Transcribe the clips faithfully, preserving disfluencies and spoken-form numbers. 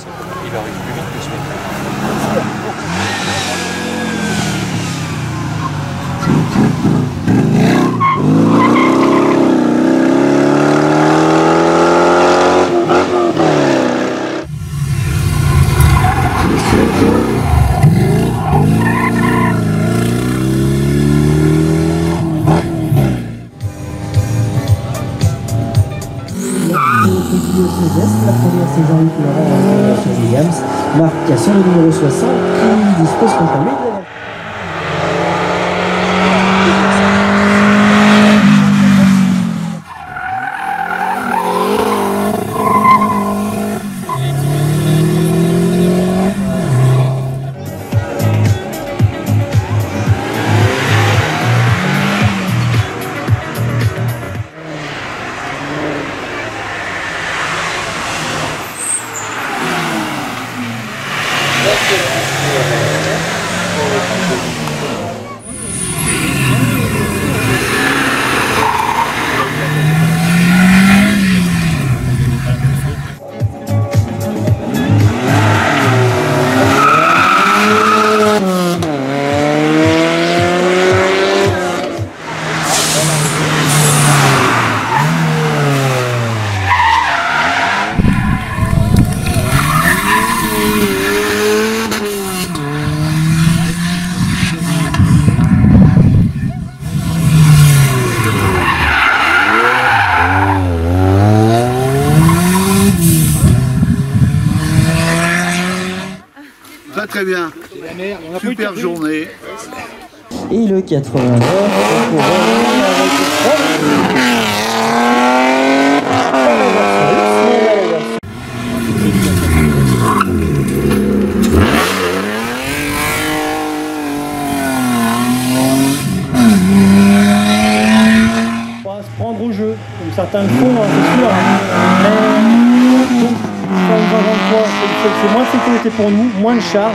vitesse, il arrive plus vite que ce métier. La première saison où Laurent chez Williams marque à son numéro soixante qui dispose contre lui de la... Très bien, super journée. Et le quatre-vingt-neuf on va se prendre au jeu, comme certains le font, c'est sûr. Mais donc, c'est moins de sécurité pour nous, moins de charge.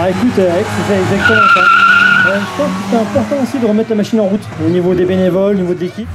Ah, écoute, Alex, c'est exactement ça. Euh, je pense que c'est important aussi de remettre la machine en route, au niveau des bénévoles, au niveau de l'équipe.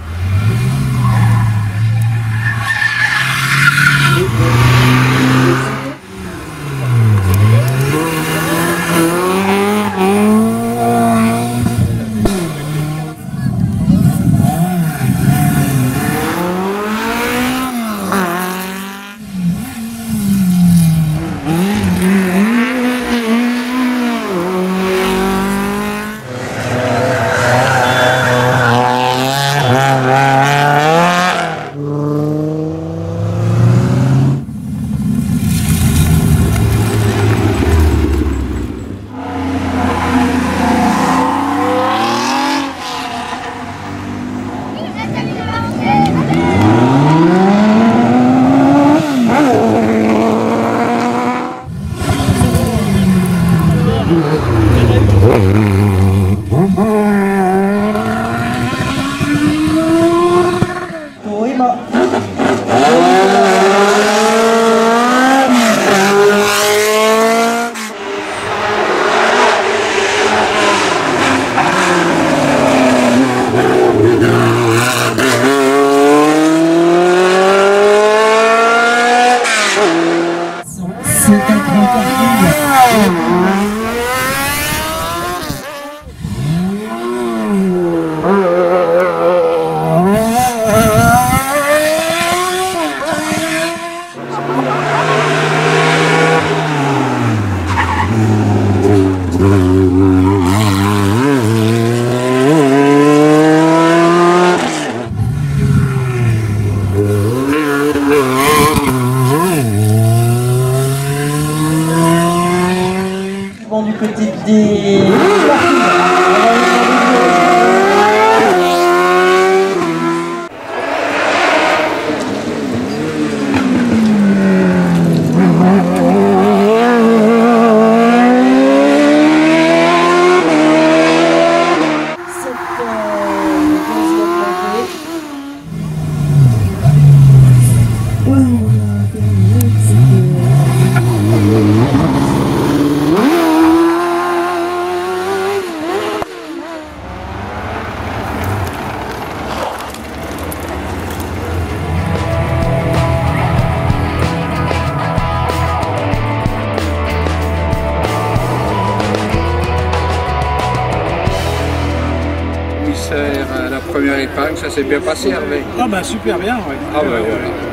La première épargne, ça s'est bien passé, Hervé? Ah bah super bien, ouais. Ah bah voilà.